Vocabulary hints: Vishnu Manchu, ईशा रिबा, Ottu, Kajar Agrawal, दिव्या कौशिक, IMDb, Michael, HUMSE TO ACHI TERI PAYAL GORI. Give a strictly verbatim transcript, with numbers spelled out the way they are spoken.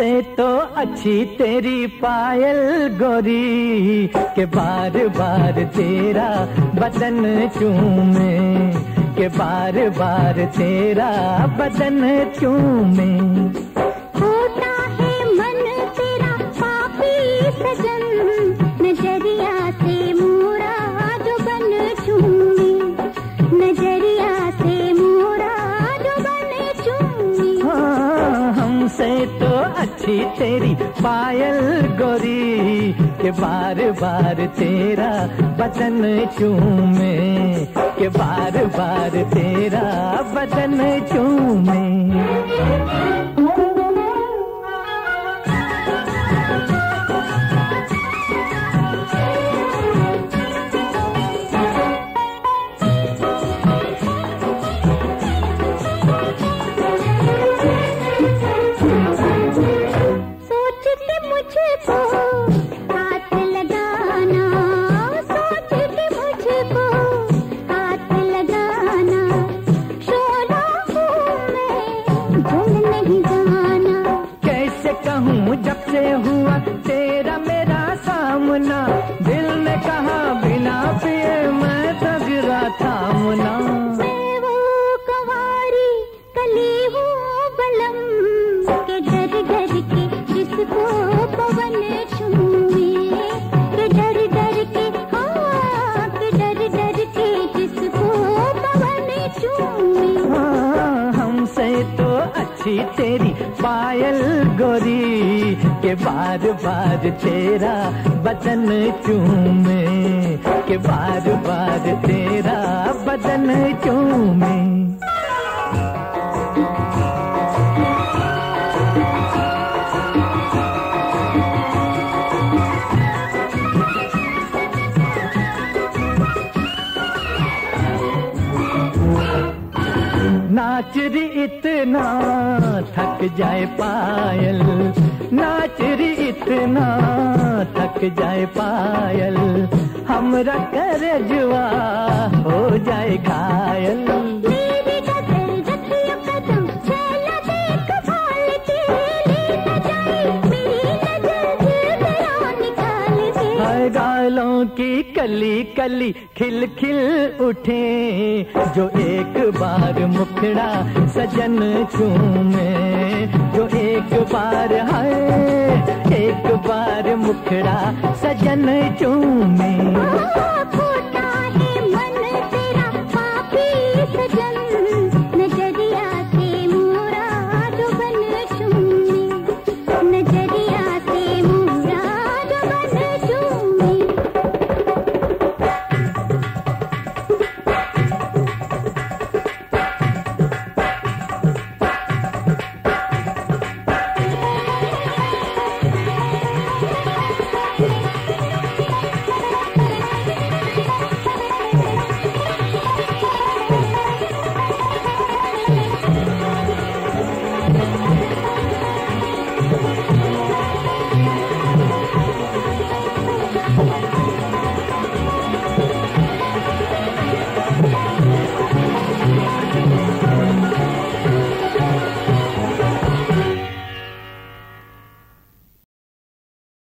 हमसे तो अच्छी तेरी पायल गोरी के बार बार तेरा बदन चूमे, के बार बार तेरा बदन चूमे। होता है मन तेरा पापी सजन, नजरिया से मुराद बन चूमे, नजरिया से मुराद बन चूमे। हाँ, हमसे तो अच्छी तेरी पायल गोरी के बार बार तेरा बदन चूमे, के बार बार तेरा बदन चूमे। हुआ तेरा मेरा सामना, दिल ने कहा बिना पिए मैं तो गिरा था मुना। मैं वो कवारी कली हूँ बलम के डर डर के जिसको पवन छूए, के डर डर के, हाँ के डर डर के जिसको पवन छूए। हाँ, हमसे तो अच्छी तेरी पायल गोरी के बार बार तेरा बदन चूमे, के बार बार तेरा बदन चूमे। नाच री इतना थक जाए पायल, नाच री इतना थक जाए पायल, हमरा कर जुआ हो जाए घायल। मेरी गजल रखियो कदम चला दे कपाल के, ले न जाए मेरी नजर दिल तेरा निकाल दे। हाय गालों की कली कली खिल खिल उठे, जो एक बार मुखड़ा सजन चूमे, जो एक बार, हाय एक बार मुखड़ा सजन चूमे।